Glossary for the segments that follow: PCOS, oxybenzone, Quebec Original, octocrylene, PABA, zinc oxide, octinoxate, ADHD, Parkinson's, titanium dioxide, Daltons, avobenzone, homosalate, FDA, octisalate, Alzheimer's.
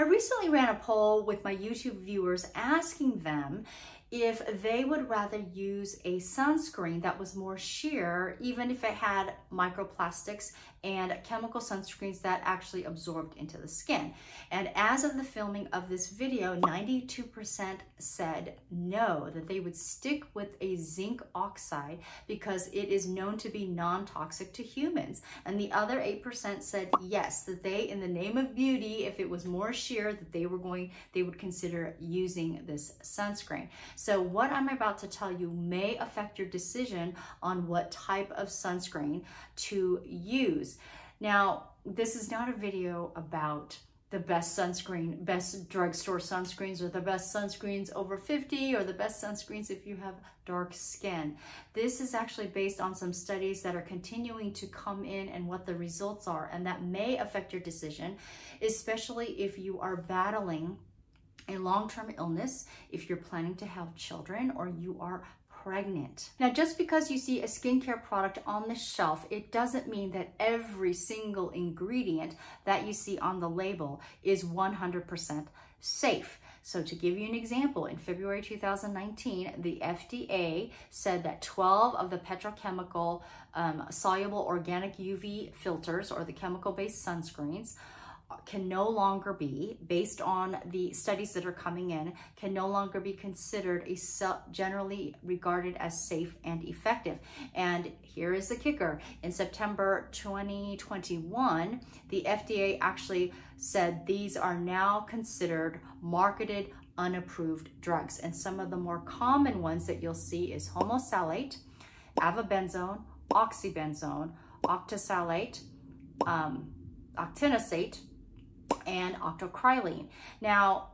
I recently ran a poll with my YouTube viewers asking them if they would rather use a sunscreen that was more sheer, even if it had microplastics, and chemical sunscreens that actually absorbed into the skin. And as of the filming of this video, 92% said no, that they would stick with a zinc oxide because it is known to be non-toxic to humans. And the other 8% said yes, that they, in the name of beauty, if it was more sheer, that they would consider using this sunscreen. So what I'm about to tell you may affect your decision on what type of sunscreen to use. Now, this is not a video about the best sunscreen, best drugstore sunscreens, or the best sunscreens over 50, or the best sunscreens if you have dark skin. This is actually based on some studies that are continuing to come in and what the results are, and that may affect your decision, especially if you are battling a long-term illness, if you're planning to have children, or you are pregnant. Now, just because you see a skincare product on the shelf, it doesn't mean that every single ingredient that you see on the label is 100% safe. So to give you an example, in February 2019, the FDA said that 12 of the petrochemical soluble organic UV filters, or the chemical-based sunscreens, can no longer be, based on the studies that are coming in, can no longer be considered generally regarded as safe and effective. And here is the kicker. In September 2021, the FDA actually said these are now considered marketed unapproved drugs. And some of the more common ones that you'll see is homosalate, avobenzone, oxybenzone, octisalate, octinoxate, and octocrylene. Now,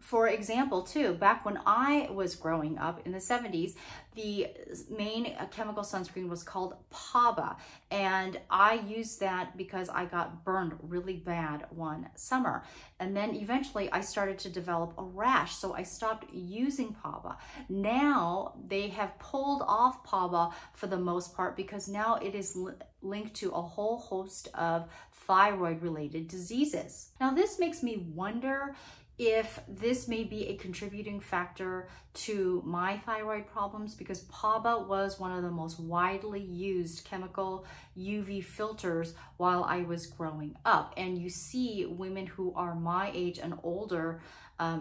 for example, too, back when I was growing up in the 70s, the main chemical sunscreen was called PABA, and I used that because I got burned really bad one summer. And then eventually I started to develop a rash, so I stopped using PABA. Now they have pulled off PABA for the most part because now it is linked to a whole host of thyroid-related diseases. Now, this makes me wonder if this may be a contributing factor to my thyroid problems, because PABA was one of the most widely used chemical UV filters while I was growing up. And you see women who are my age and older, a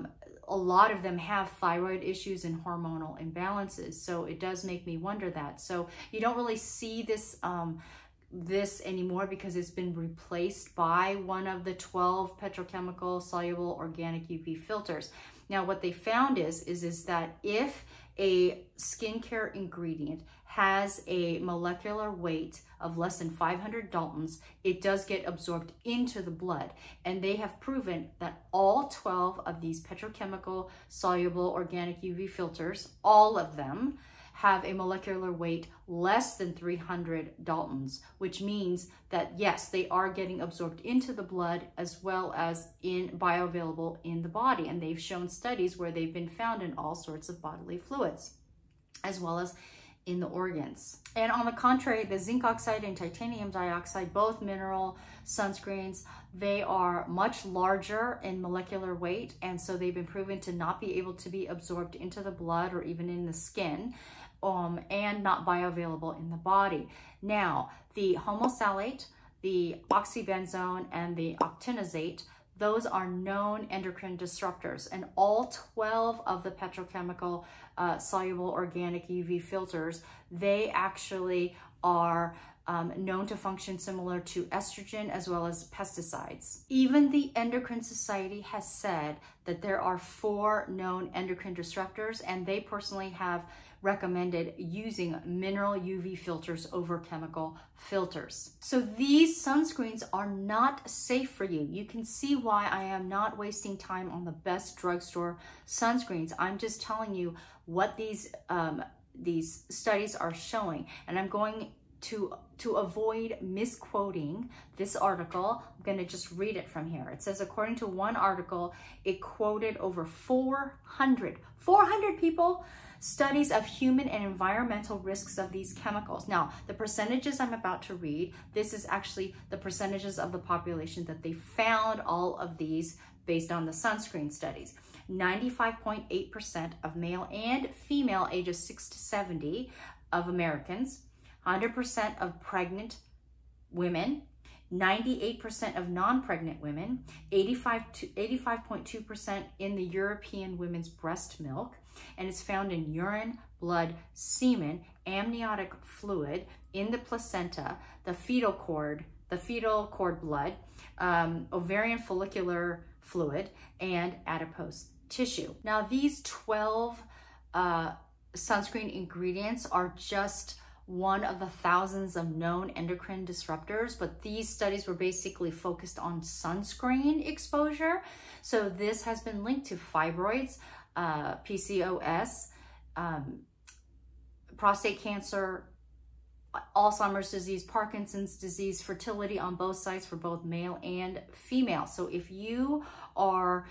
lot of them have thyroid issues and hormonal imbalances. So it does make me wonder that. So you don't really see this this anymore because it's been replaced by one of the 12 petrochemical soluble organic UV filters. Now, what they found is that if a skincare ingredient has a molecular weight of less than 500 Daltons, it does get absorbed into the blood. And they have proven that all 12 of these petrochemical soluble organic UV filters, all of them, have a molecular weight less than 300 Daltons, which means that yes, they are getting absorbed into the blood as well as bioavailable in the body. And they've shown studies where they've been found in all sorts of bodily fluids, as well as in the organs. And on the contrary, the zinc oxide and titanium dioxide, both mineral sunscreens, they are much larger in molecular weight. And so they've been proven to not be able to be absorbed into the blood or even in the skin, and not bioavailable in the body. Now, the homosalate, the oxybenzone, and the octinoxate, those are known endocrine disruptors, and all 12 of the petrochemical soluble organic UV filters, they actually are known to function similar to estrogen as well as pesticides. Even the Endocrine Society has said that there are 4 known endocrine disruptors, and they personally have recommended using mineral UV filters over chemical filters. So these sunscreens are not safe for you. You can see why I am not wasting time on the best drugstore sunscreens. I'm just telling you what these studies are showing, and I'm going to avoid misquoting this article, I'm going to just read it from here. It says, according to one article, it quoted over 400 people studies of human and environmental risks of these chemicals. Now, the percentages I'm about to read, this is actually the percentages of the population that they found all of these based on the sunscreen studies. 95.8% of male and female ages 6 to 70 of Americans, 100% of pregnant women, 98% of non-pregnant women, 85.2% in the European women's breast milk, and it's found in urine, blood, semen, amniotic fluid, in the placenta, the fetal cord blood, ovarian follicular fluid, and adipose tissue. Now, these 12 sunscreen ingredients are just one of the thousands of known endocrine disruptors, but these studies were basically focused on sunscreen exposure. So this has been linked to fibroids, PCOS, prostate cancer, Alzheimer's disease, Parkinson's disease, fertility on both sides for both male and female. So if you are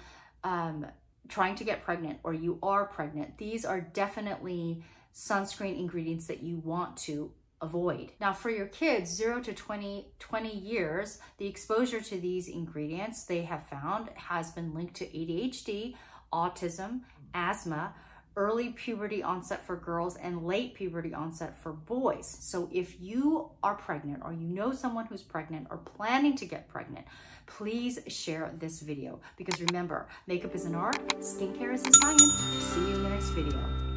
trying to get pregnant or you are pregnant, these are definitely sunscreen ingredients that you want to avoid. Now, for your kids, 0 to 20 years, the exposure to these ingredients, they have found, has been linked to ADHD, autism, asthma, early puberty onset for girls, and late puberty onset for boys. So if you are pregnant or you know someone who's pregnant or planning to get pregnant, please share this video, because remember, makeup is an art, skincare is a science. See you in the next video.